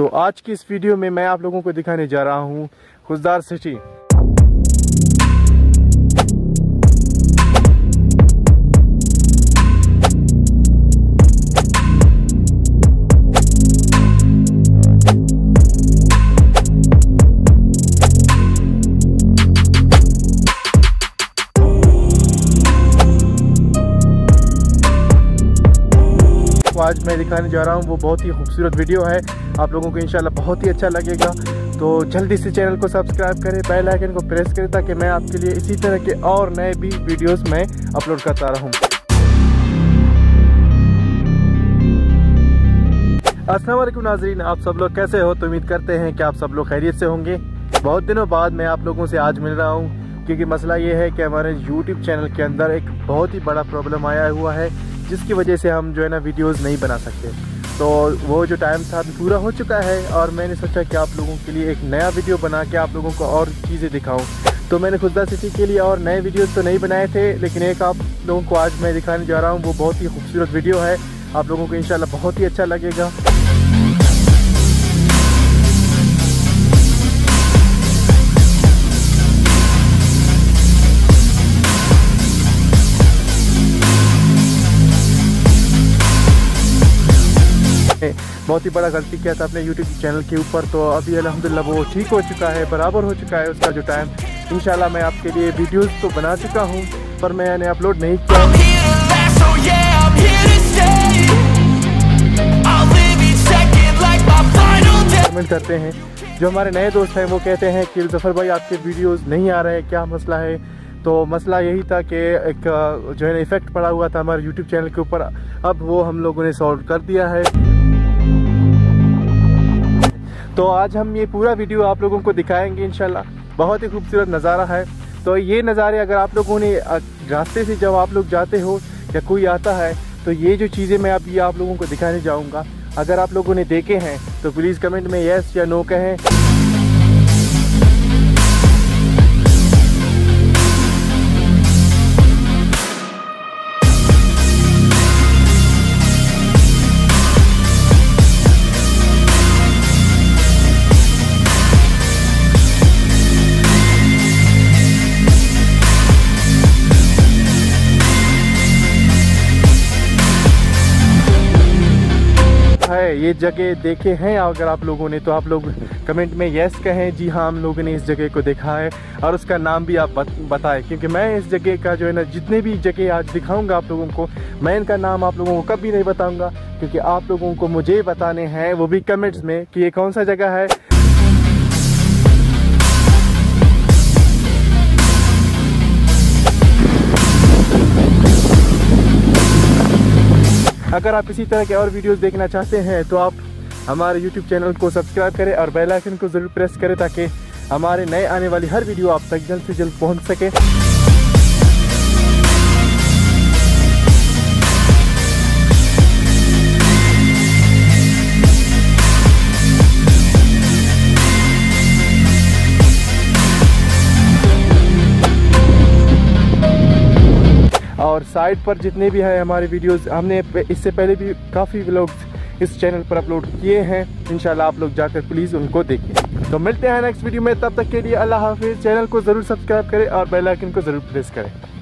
तो आज की इस वीडियो में मैं आप लोगों को दिखाने जा रहा हूँ खुजदार सिटी। आज मैं दिखाने जा रहा हूँ वो बहुत ही खूबसूरत वीडियो है, आप लोगों को इंशाल्लाह बहुत ही अच्छा लगेगा। तो जल्दी से चैनल को सब्सक्राइब करें, बेल आइकन को प्रेस करें ताकि मैं आपके लिए इसी तरह के और नए भी वीडियोस मैं अपलोड करता रहूँ। अस्सलाम वालेकुम नाजरीन, आप सब लोग कैसे हो? तो उम्मीद करते हैं कि आप सब लोग खैरियत से होंगे। बहुत दिनों बाद मैं आप लोगों से आज मिल रहा हूँ क्योंकि मसला ये है कि हमारे YouTube चैनल के अंदर एक बहुत ही बड़ा प्रॉब्लम आया हुआ है जिसकी वजह से हम जो है ना वीडियोस नहीं बना सकते। तो वो जो टाइम था पूरा हो चुका है और मैंने सोचा कि आप लोगों के लिए एक नया वीडियो बना के आप लोगों को और चीज़ें दिखाऊं। तो मैंने खुजदार सिटी के लिए और नए वीडियोस तो नहीं बनाए थे, लेकिन एक आप लोगों को आज मैं दिखाने जा रहा हूँ वो बहुत ही खूबसूरत वीडियो है, आप लोगों को इंशाल्लाह बहुत ही अच्छा लगेगा। बहुत ही बड़ा गलती किया था अपने यूट्यूब चैनल के ऊपर, तो अभी अल्हम्दुलिल्लाह वो ठीक हो चुका है, बराबर हो चुका है उसका जो टाइम। इंशाल्लाह मैं आपके लिए वीडियोस तो बना चुका हूँ पर मैंने अपलोड नहीं किया। कमेंट करते हैं जो हमारे नए दोस्त हैं, वो कहते हैं कि ज़फ़र भाई आपके वीडियोज़ नहीं आ रहे हैं, क्या मसला है? तो मसला यही था कि एक जो है इफ़ेक्ट पड़ा हुआ था हमारे यूट्यूब चैनल के ऊपर, अब वो हम लोगों ने सॉल्व कर दिया है। तो आज हम ये पूरा वीडियो आप लोगों को दिखाएंगे इंशाल्लाह, बहुत ही खूबसूरत नज़ारा है। तो ये नज़ारे अगर आप लोगों ने रास्ते से जब आप लोग जाते हो या कोई आता है तो ये जो चीज़ें मैं अब ये आप लोगों को दिखाने जाऊँगा, अगर आप लोगों ने देखे हैं तो प्लीज़ कमेंट में येस या नो कहें। ये जगह देखे हैं अगर आप लोगों ने तो आप लोग कमेंट में यस कहें, जी हाँ हम लोगों ने इस जगह को देखा है, और उसका नाम भी आप बताएं क्योंकि मैं इस जगह का जो है ना जितने भी जगह आज दिखाऊंगा आप लोगों को, मैं इनका नाम आप लोगों को कभी नहीं बताऊंगा क्योंकि आप लोगों को मुझे बताने हैं वो भी कमेंट्स में कि ये कौन सा जगह है। अगर आप इसी तरह के और वीडियोस देखना चाहते हैं तो आप हमारे YouTube चैनल को सब्सक्राइब करें और बेल आइकन को ज़रूर प्रेस करें ताकि हमारे नए आने वाली हर वीडियो आप तक जल्द से जल्द पहुंच सके। और साइट पर जितने भी हैं हमारे वीडियोस, हमने इससे पहले भी काफ़ी व्लॉग्स इस चैनल पर अपलोड किए हैं, इंशाल्लाह आप लोग जाकर प्लीज़ उनको देखिए। तो मिलते हैं नेक्स्ट वीडियो में, तब तक के लिए अल्लाह हाफिज़। चैनल को ज़रूर सब्सक्राइब करें और बेल आइकन को ज़रूर प्रेस करें।